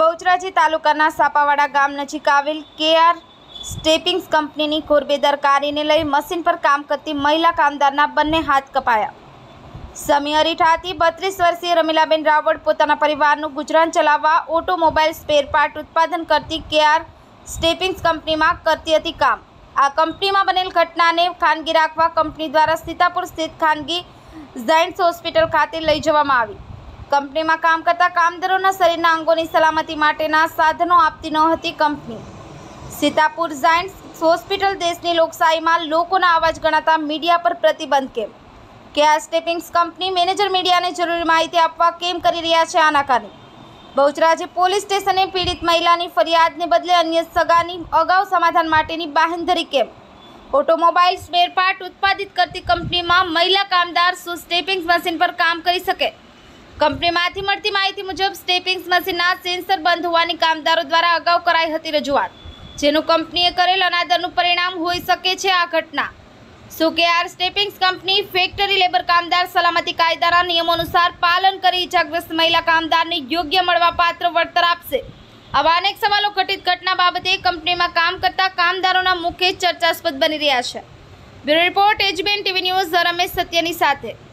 બહુચરાજી તાલુકાના સાપાવાડા ગામ નજીક આવેલ KR સ્ટેપિંગ્સ કંપનીની ખોરબેદરકારીને લઈ મશીન પર કામ કરતી મહિલા કામદારના બંને હાથ કપાયા। સમી અરીઠાથી 32 વર્ષીય રમીલાબેન રાવળ પોતાના પરિવારનું ગુજરાન ચલાવવા ઓટોમોબાઈલ સ્પેર પાર્ટ ઉત્પાદન કરતી KR સ્ટેપિંગ્સ કંપનીમાં કરતી હતી કામ। आ कंपनी में बनेल घटना ने खानगी राखवा कंपनी द्वारा सीतापुर स्थित खानगी जायंट्स हॉस्पिटल खाते लई जवामां आवी। कंपनी में काम करता कामदारों शरीरना अंगोनी सलामती माटेना साधनों आपती न हती कंपनी। सीतापुर जायंट्स हॉस्पिटल देशनी लोकशाही में लोकोना आवाज गणाता मीडिया पर प्रतिबंध केम। KR steppings company manager media ने जरूरी माहिती आपवा केम करी रह्या छे। आना कारणे बहुचराजी पोलीस स्टेशने पीड़ित महिला की फरियाद ने बदले अन्य सगानी अगाऊ समाधान माटेनी बाहेंधरी केम। ऑटोमोबाइल स्पेर पार्ट उत्पादित करती कंपनी में महिला कामदार शू स्टेपिंग्स मशीन पर काम करी सके। कंपनी मांथी मळती माहिती मुजब स्टेपिंग्स मशीनना सेंसर बंद होवानी कामदारों द्वारा अगाऊ कराई हती रजूआत, जेनुं कंपनीए करेल अनादरनुं परिणाम होई सके छे। आ घटना शू KR steppings company factory labour कामदार सलामती कायदाना नियमोनुसार पालन करी इजाग्रस्त महिला कामदार ने योग्य मळवापात्र वर्तर आपशे। आवा अनेक सवालों घटित घटना बाबते कंपनी में काम करता कामदारों मुख्य चर्चास्पद बनी रह्या छे। Bureau report HBN TV news Ramesh सत्यनी साथे।